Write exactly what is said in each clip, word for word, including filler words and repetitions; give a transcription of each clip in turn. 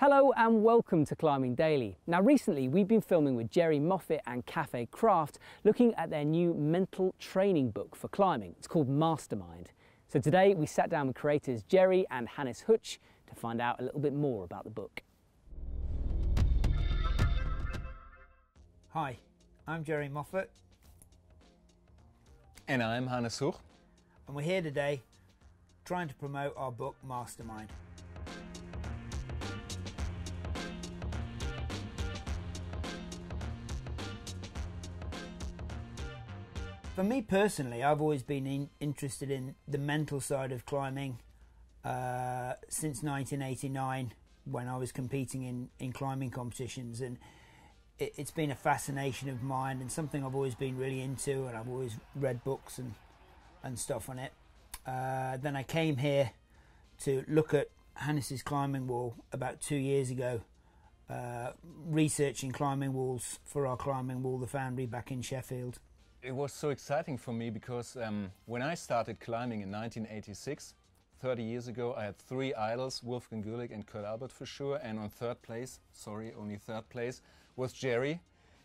Hello and welcome to Climbing Daily. Now recently we've been filming with Jerry Moffatt and Cafe Kraft looking at their new mental training book for climbing. It's called Mastermind. So today we sat down with creators Jerry and Hannes Huch to find out a little bit more about the book. Hi, I'm Jerry Moffatt. And I'm Hannes Huch. And we're here today trying to promote our book Mastermind. For me personally, I've always been in, interested in the mental side of climbing uh, since nineteen eighty-nine when I was competing in, in climbing competitions, and it, it's been a fascination of mine and something I've always been really into, and I've always read books and, and stuff on it. Uh, then I came here to look at Hannes' climbing wall about two years ago, uh, researching climbing walls for our climbing wall, the Foundry, back in Sheffield. It was so exciting for me because um, when I started climbing in nineteen eighty-six, thirty years ago, I had three idols, Wolfgang Güllich and Kurt Albert for sure, and on third place, sorry, only third place, was Jerry.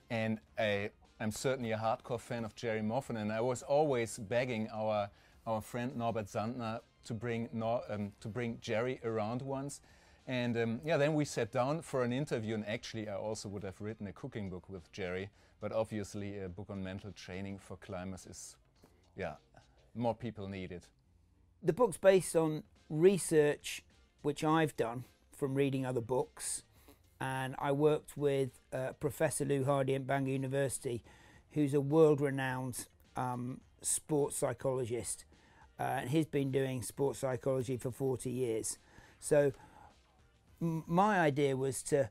And I, I'm certainly a hardcore fan of Jerry Moffatt, and I was always begging our, our friend Norbert Sandner to bring, Nor um, to bring Jerry around once. And um, yeah, then we sat down for an interview, and actually I also would have written a cooking book with Jerry, but obviously a book on mental training for climbers is, yeah, more people need it. The book's based on research which I've done from reading other books, and I worked with uh, Professor Lou Hardy at Bangor University, who's a world-renowned um, sports psychologist, uh, and he's been doing sports psychology for forty years. So my idea was to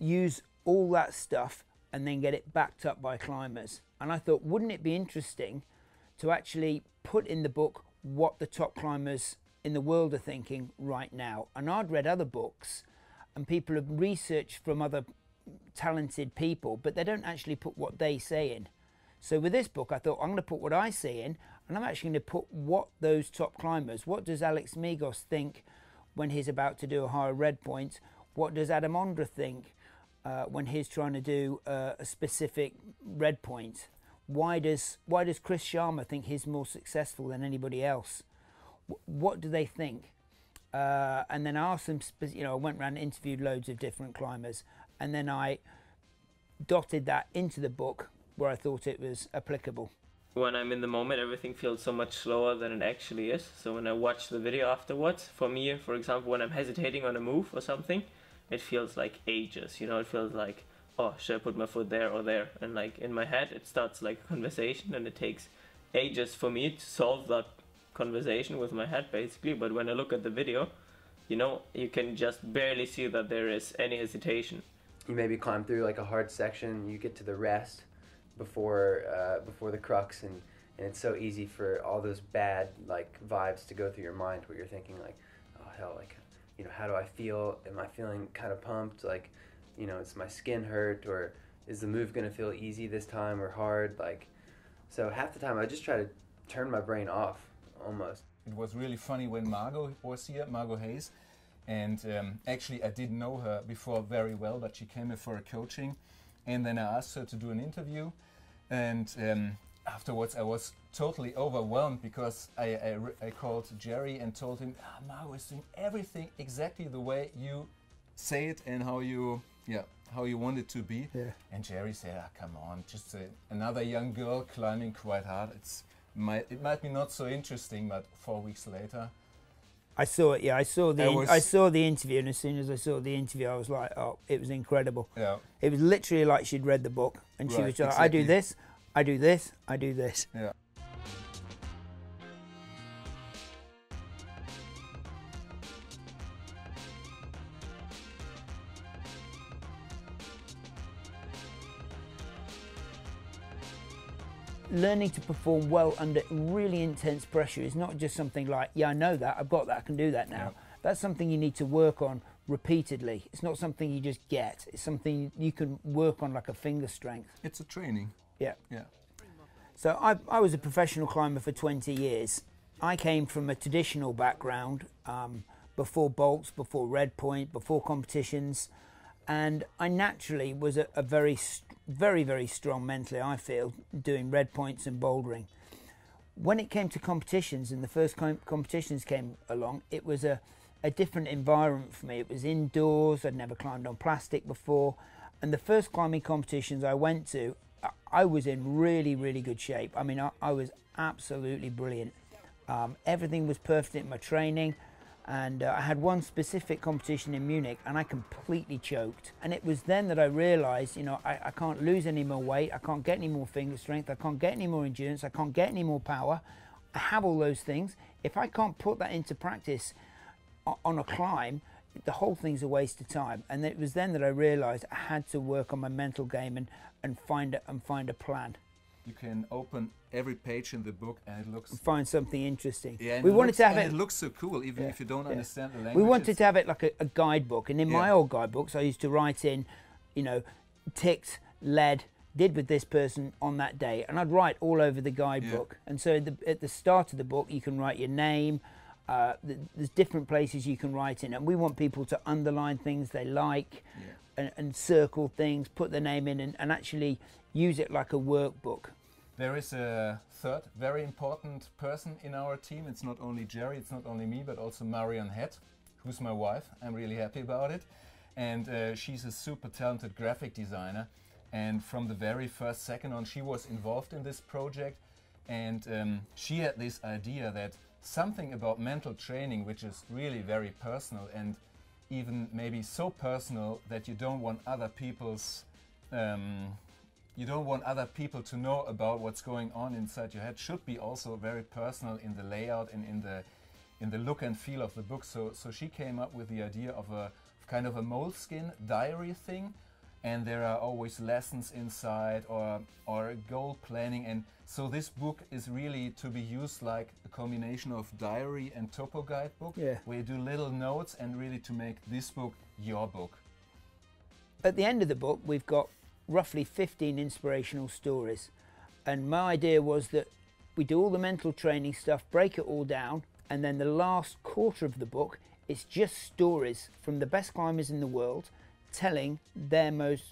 use all that stuff and then get it backed up by climbers. And I thought, wouldn't it be interesting to actually put in the book what the top climbers in the world are thinking right now? And I'd read other books and people have researched from other talented people, but they don't actually put what they say in. So with this book, I thought, I'm going to put what I say in, and I'm actually going to put what those top climbers, what does Alex Megos think when he's about to do a higher red point? What does Adam Ondra think uh, when he's trying to do uh, a specific red point? Why does, why does Chris Sharma think he's more successful than anybody else? W what do they think? Uh, and then I asked them, you know, I went around and interviewed loads of different climbers, and then I dotted that into the book where I thought it was applicable. When I'm in the moment, everything feels so much slower than it actually is. So when I watch the video afterwards, for me, for example, when I'm hesitating on a move or something, it feels like ages, you know, it feels like, oh, should I put my foot there or there? And like in my head, it starts like a conversation, and it takes ages for me to solve that conversation with my head, basically. But when I look at the video, you know, you can just barely see that there is any hesitation. You maybe climb through like a hard section, you get to the rest before uh, before the crux, and, and it's so easy for all those bad like vibes to go through your mind where you're thinking like, oh hell, like, you know, how do I feel? Am I feeling kind of pumped? Like, you know, is my skin hurt, or is the move gonna feel easy this time or hard? Like, so half the time I just try to turn my brain off almost. It was really funny when Margo was here, Margo Hayes, and um, actually I didn't know her before very well, but she came here for a coaching. And then I asked her to do an interview, and um, afterwards I was totally overwhelmed because I, I, I called Jerry and told him, ah, Margo is doing everything exactly the way you say it and how you, yeah, how you want it to be. Yeah. And Jerry said, ah, come on, just a, another young girl climbing quite hard. It's might, it might be not so interesting, but four weeks later. I saw it, yeah, I saw the I, I saw the interview, and as soon as I saw the interview, I was like, oh, it was incredible. Yeah. It was literally like she'd read the book, and right, she was like, exactly. I do this, I do this, I do this. Yeah. Learning to perform well under really intense pressure is not just something like, yeah, I know that, I've got that, I can do that now. Yeah. That's something you need to work on repeatedly. It's not something you just get. It's something you can work on like a finger strength. It's a training. Yeah. Yeah. So I, I was a professional climber for twenty years. I came from a traditional background. Um, before bolts, before red point, before competitions. And I naturally was a, a very, very, very strong mentally, I feel, doing red points and bouldering. When it came to competitions and the first com competitions came along, it was a, a different environment for me. It was indoors, I'd never climbed on plastic before. And the first climbing competitions I went to, I was in really, really good shape. I mean, I, I was absolutely brilliant. Um, everything was perfect in my training. And uh, I had one specific competition in Munich and I completely choked. And it was then that I realized, you know, I, I can't lose any more weight, I can't get any more finger strength, I can't get any more endurance, I can't get any more power. I have all those things. If I can't put that into practice on a climb, the whole thing's a waste of time. And it was then that I realized I had to work on my mental game and, and, find, a, and find a plan. You can open every page in the book and it looks... Find something interesting. Yeah, we wanted looks, to have it... it looks so cool, even yeah, if you don't yeah. understand the language. We wanted to have it like a, a guidebook. And in yeah. my old guidebooks, I used to write in, you know, ticked, led, did with this person on that day. And I'd write all over the guidebook. Yeah. And so the, at the start of the book, you can write your name. Uh, the, there's different places you can write in. And we want people to underline things they like yeah. and, and circle things, put their name in and, and actually... use it like a workbook. There is a third very important person in our team. It's not only Jerry, it's not only me, but also Marion Hett, who's my wife. I'm really happy about it. And uh, she's a super talented graphic designer. And from the very first second on, she was involved in this project. And um, she had this idea that something about mental training, which is really very personal and even maybe so personal that you don't want other people's um, You don't want other people to know about what's going on inside your head, should be also very personal in the layout and in the in the look and feel of the book. So so she came up with the idea of a kind of a moleskin diary thing, and there are always lessons inside or or goal planning. And so this book is really to be used like a combination of diary and topo guidebook, yeah. where you do little notes and really to make this book your book. At the end of the book, we've got roughly fifteen inspirational stories, and my idea was that we do all the mental training stuff, break it all down, and then the last quarter of the book is just stories from the best climbers in the world telling their most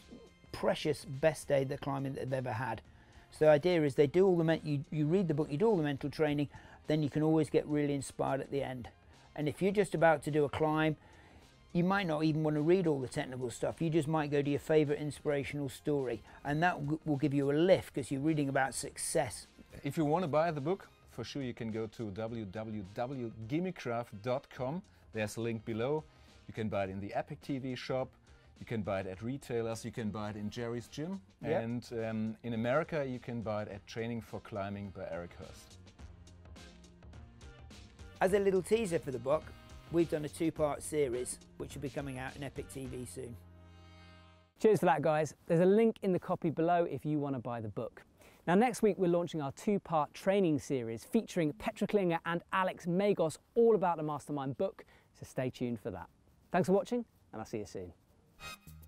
precious best day the climbing that they've ever had. So the idea is they do all the you, you read the book, you do all the mental training, then you can always get really inspired at the end. And if you're just about to do a climb, you might not even want to read all the technical stuff. You just might go to your favorite inspirational story, and that w will give you a lift because you're reading about success. If you want to buy the book, for sure you can go to w w w dot gimme kraft dot com. There's a link below. You can buy it in the Epic T V shop. You can buy it at retailers. You can buy it in Jerry's gym. Yep. And um, in America, you can buy it at Training for Climbing by Eric Hörst. As a little teaser for the book, we've done a two-part series, which will be coming out in Epic T V soon. Cheers for that, guys. There's a link in the copy below if you want to buy the book. Now, next week, we're launching our two-part training series featuring Petra Klingler and Alex Megos, all about the Mastermind book, so stay tuned for that. Thanks for watching, and I'll see you soon.